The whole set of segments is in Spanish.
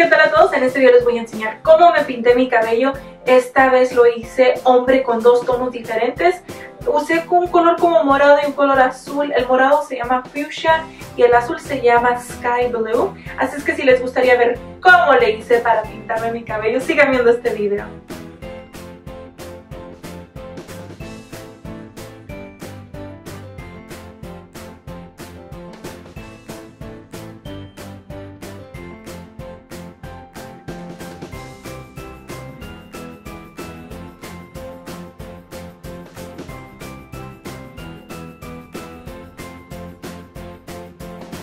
¿qué tal a todos? En este video les voy a enseñar cómo me pinté mi cabello. Esta vez lo hice hombre con dos tonos diferentes. Usé un color como morado y un color azul. El morado se llama Fuchsia y el azul se llama Sky Blue. Así es que si les gustaría ver cómo le hice para pintarme mi cabello, sigan viendo este video.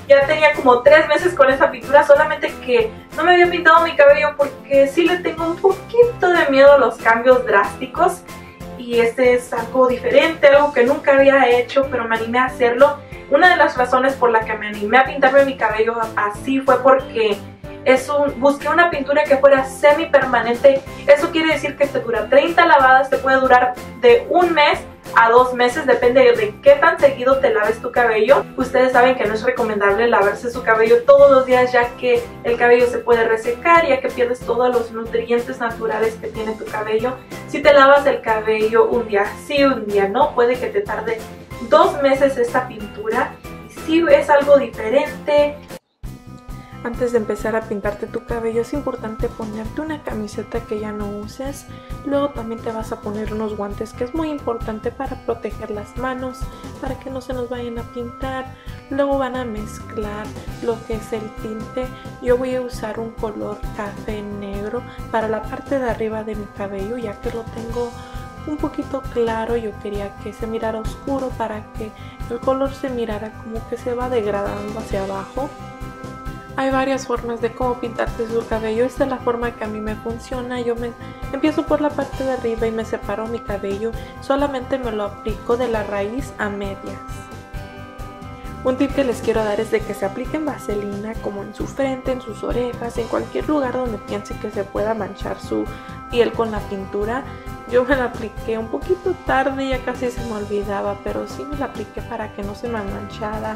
Ya tenía como 3 meses con esta pintura, solamente que no me había pintado mi cabello porque sí le tengo un poquito de miedo a los cambios drásticos. Y este es algo diferente, algo que nunca había hecho, pero me animé a hacerlo. Una de las razones por la que me animé a pintarme mi cabello así fue porque busqué una pintura que fuera semipermanente. Eso quiere decir que te dura 30 lavadas, te puede durar de 1 mes. A 2 meses, depende de qué tan seguido te laves tu cabello. Ustedes saben que no es recomendable lavarse su cabello todos los días, ya que el cabello se puede resecar, ya que pierdes todos los nutrientes naturales que tiene tu cabello. Si te lavas el cabello un día sí, un día no, puede que te tarde 2 meses esta pintura. Y sí es algo diferente. Antes de empezar a pintarte tu cabello es importante ponerte una camiseta que ya no uses. Luego también te vas a poner unos guantes, que es muy importante para proteger las manos, para que no se nos vayan a pintar. Luego van a mezclar lo que es el tinte. Yo voy a usar un color café negro para la parte de arriba de mi cabello, ya que lo tengo un poquito claro. Yo quería que se mirara oscuro para que el color se mirara como que se va degradando hacia abajo. Hay varias formas de cómo pintarte su cabello. Esta es la forma que a mí me funciona. Yo me empiezo por la parte de arriba y me separo mi cabello. Solamente me lo aplico de la raíz a medias. Un tip que les quiero dar es de que se apliquen vaselina como en su frente, en sus orejas, en cualquier lugar donde piense que se pueda manchar su piel con la pintura. Yo me la apliqué un poquito tarde, ya casi se me olvidaba, pero sí me la apliqué para que no se me manchara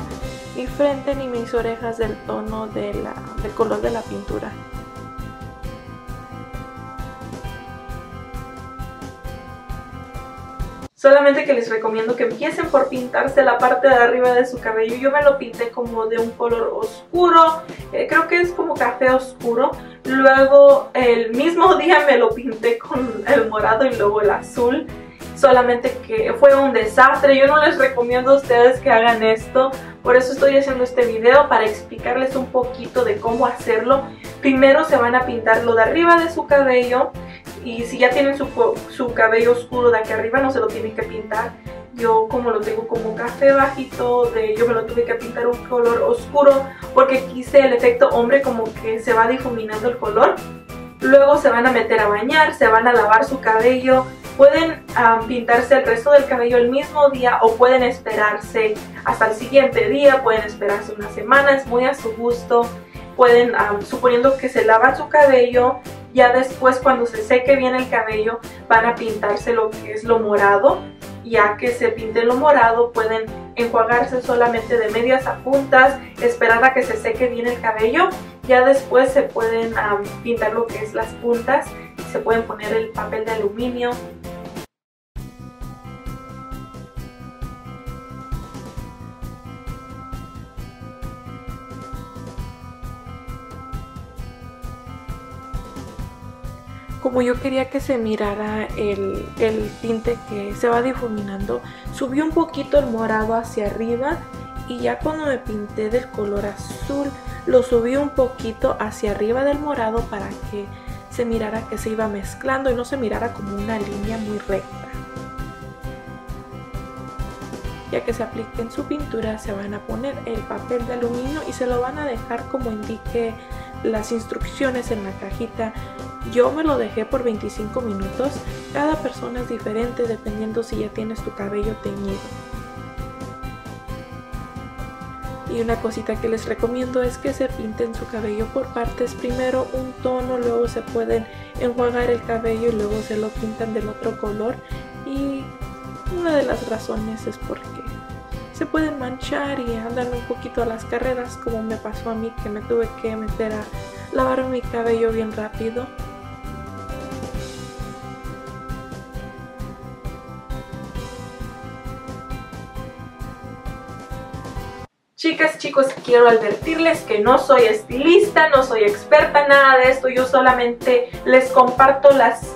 mi frente ni mis orejas del tono del color de la pintura. Solamente que les recomiendo que empiecen por pintarse la parte de arriba de su cabello. Yo me lo pinté como de un color oscuro, creo que es como café oscuro. Luego el mismo día me lo pinté con el morado y luego el azul. Solamente que fue un desastre. Yo no les recomiendo a ustedes que hagan esto. Por eso estoy haciendo este video, para explicarles un poquito de cómo hacerlo. Primero se van a pintar lo de arriba de su cabello. Y si ya tienen su cabello oscuro de aquí arriba, no se lo tienen que pintar. Yo como lo tengo como café bajito, yo me lo tuve que pintar un color oscuro porque quise el efecto hombre, como que se va difuminando el color. Luego se van a meter a bañar, se van a lavar su cabello. Pueden pintarse el resto del cabello el mismo día o pueden esperarse hasta el siguiente día, pueden esperarse una semana, es muy a su gusto. Pueden, suponiendo que se lavan su cabello, ya después cuando se seque bien el cabello van a pintarse lo que es lo morado. Ya que se pinte lo morado pueden enjuagarse solamente de medias a puntas, esperar a que se seque bien el cabello. Ya después se pueden pintar lo que es las puntas, se pueden poner el papel de aluminio. Como yo quería que se mirara el tinte que se va difuminando, subí un poquito el morado hacia arriba y ya cuando me pinté del color azul lo subí un poquito hacia arriba del morado para que se mirara que se iba mezclando y no se mirara como una línea muy recta. Ya que se apliquen su pintura se van a poner el papel de aluminio y se lo van a dejar como indique las instrucciones en la cajita. Yo me lo dejé por 25 minutos, cada persona es diferente dependiendo si ya tienes tu cabello teñido. Y una cosita que les recomiendo es que se pinten su cabello por partes, primero un tono, luego se pueden enjuagar el cabello y luego se lo pintan del otro color. Y una de las razones es porque se pueden manchar y andan un poquito a las carreras, como me pasó a mí que me tuve que meter a lavar mi cabello bien rápido. Chicas, chicos, quiero advertirles que no soy estilista, no soy experta en nada de esto. Yo solamente les comparto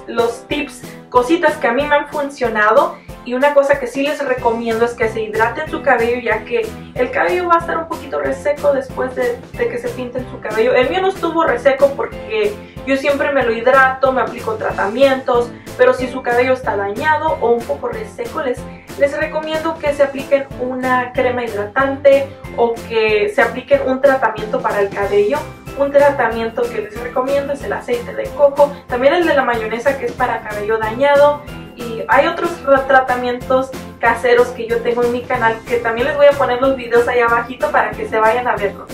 los tips, cositas que a mí me han funcionado. Y una cosa que sí les recomiendo es que se hidraten su cabello, ya que el cabello va a estar un poquito reseco después de que se pinten su cabello. El mío no estuvo reseco porque yo siempre me lo hidrato, me aplico tratamientos. Pero si su cabello está dañado o un poco reseco, les recomiendo que se apliquen una crema hidratante o que se apliquen un tratamiento para el cabello. Un tratamiento que les recomiendo es el aceite de coco, también el de la mayonesa que es para cabello dañado, y hay otros tratamientos caseros que yo tengo en mi canal que también les voy a poner los videos ahí abajito para que se vayan a verlos.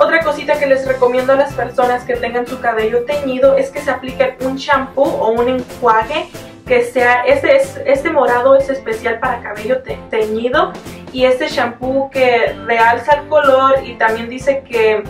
Otra cosita que les recomiendo a las personas que tengan su cabello teñido es que se apliquen un shampoo o un enjuague que sea, este morado es especial para cabello teñido, y este shampoo que realza el color y también dice que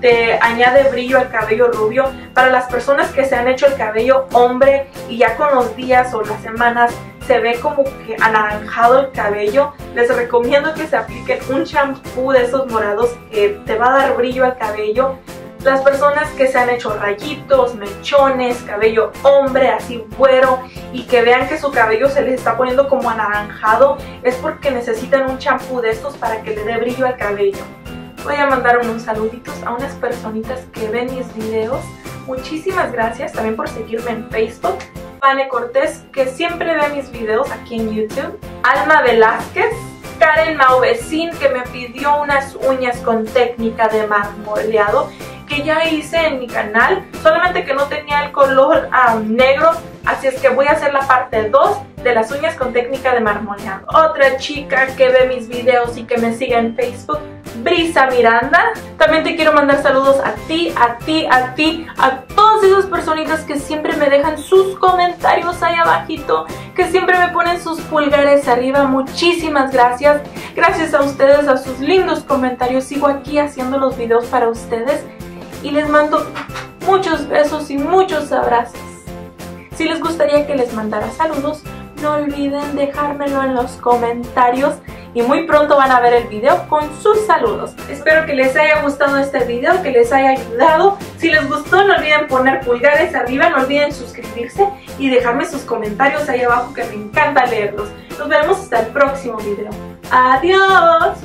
te añade brillo al cabello rubio. Para las personas que se han hecho el cabello hombre y ya con los días o las semanas se ve como que anaranjado el cabello, les recomiendo que se apliquen un shampoo de esos morados que te va a dar brillo al cabello. Las personas que se han hecho rayitos, mechones, cabello hombre, así güero, y que vean que su cabello se les está poniendo como anaranjado, es porque necesitan un champú de estos para que le dé brillo al cabello. Voy a mandar unos saluditos a unas personitas que ven mis videos. Muchísimas gracias también por seguirme en Facebook. Vale Cortés, que siempre ve mis videos aquí en YouTube. Alma Velázquez. Karen Maubecin, que me pidió unas uñas con técnica de marmoleado, que ya hice en mi canal, solamente que no tenía el color negro, así es que voy a hacer la parte 2 de las uñas con técnica de marmoleado. Otra chica que ve mis videos y que me sigue en Facebook, Brisa Miranda. También te quiero mandar saludos a ti, a ti, a ti, a todas esas personitas que siempre me dejan sus comentarios ahí abajito, que siempre me ponen sus pulgares arriba. Muchísimas gracias, gracias a ustedes, a sus lindos comentarios. Sigo aquí haciendo los videos para ustedes. Y les mando muchos besos y muchos abrazos. Si les gustaría que les mandara saludos, no olviden dejármelo en los comentarios. Y muy pronto van a ver el video con sus saludos. Espero que les haya gustado este video, que les haya ayudado. Si les gustó, no olviden poner pulgares arriba, no olviden suscribirse y dejarme sus comentarios ahí abajo, que me encanta leerlos. Nos vemos hasta el próximo video. ¡Adiós!